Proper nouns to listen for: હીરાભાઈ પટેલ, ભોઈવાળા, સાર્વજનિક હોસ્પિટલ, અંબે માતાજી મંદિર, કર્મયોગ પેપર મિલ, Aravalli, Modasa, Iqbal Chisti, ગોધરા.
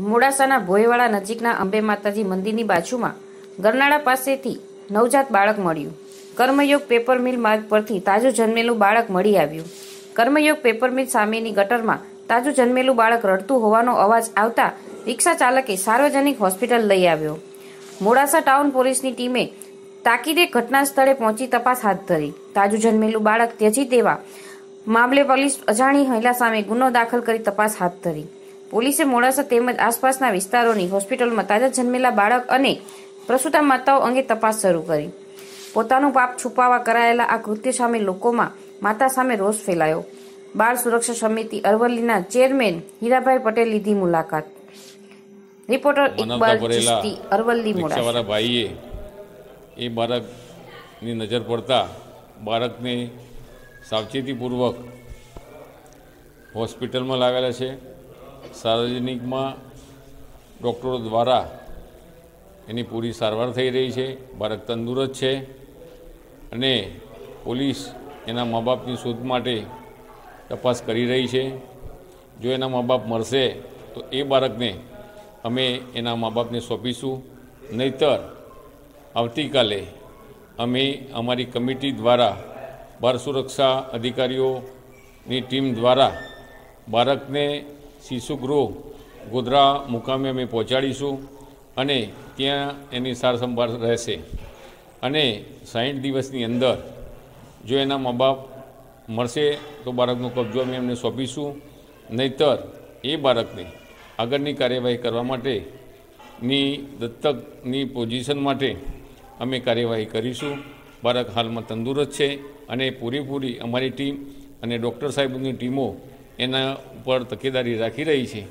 મોડાસાના ભોયવાડા નજીકના અંબે માતાજી મંદિરની બાજુમાં ગરનાળા પાસેથી નવજાત બાળક મળ્યું. કર્મયોગ પેપર મિલ માર્ગ પરથી તાજું જન્મેલું બાળક મળી આવ્યું. કર્મયોગ પેપર મિલ સામેની ગટરમાં તાજું જન્મેલું બાળક રડતું હોવાનો અવાજ આવતા રિક્ષા ચાલકે સાર્વજનિક હોસ્પિટલ લઈ આવ્યો. મોડાસા ટાઉન પોલીસની ટીમે તાકીદે ઘટના સ્થળે પહોંચી તપાસ હાથ ધરી. તાજું જન્મેલું બાળક ત્યજી દેવા મામલે પોલીસ અજાણી મહિલા સામે ગુનો દાખલ કરી તપાસ હાથ ધરી. પોલીસે મોડાસા તેમજ આસપાસના વિસ્તારોની હોસ્પિટલમાં તાજા જન્મેલા બાળક અને પ્રસૂતા માતાઓ અંગે તપાસ શરૂ કરી. પોતાનું પાપ છુપાવવા કરાયેલા આ કૃત્ય સામે લોકોમાં માતા સામે રોષ ફેલાયો. બાળ સુરક્ષા સમિતિ અરવલ્લીના ચેરમેન હીરાભાઈ પટેલ લીધી મુલાકાત. રિપોર્ટર ઇકબાલ ચિસ્તી, અરવલ્લી, મોડાસા. ભાઈએ એ બાળકની નજર પડતા બાળકને સાવચેતીપૂર્વક હોસ્પિટલમાં લાવેલા છે. સાર્વજનિકમાં ડૉક્ટરો દ્વારા એની પૂરી સારવાર થઈ રહી છે. બાળક તંદુરસ્ત છે અને પોલીસ એના મા બાપની શોધ માટે તપાસ કરી રહી છે. જો એના મા બાપ મળશે તો એ બાળકને અમે એના મા બાપને સોંપીશું, નહીંતર આવતીકાલે અમે અમારી કમિટી દ્વારા બાળ સુરક્ષા અધિકારીઓની ટીમ દ્વારા બાળકને શિશુગૃહ ગોધરા મુકામે અમે પહોંચાડીશું અને ત્યાં એની સારસંભાળ રહેશે. અને 60 દિવસની અંદર જો એના મા બાપ મળશે તો બાળકનો કબજો અમે એમને સોંપીશું, નહીંતર એ બાળકને આગળની કાર્યવાહી કરવા માટેની દત્તકની પોઝિશન માટે અમે કાર્યવાહી કરીશું. બાળક હાલમાં તંદુરસ્ત છે અને પૂરેપૂરી અમારી ટીમ અને ડૉક્ટર સાહેબની ટીમો એના ઉપર તકેદારી રાખી રહી છે.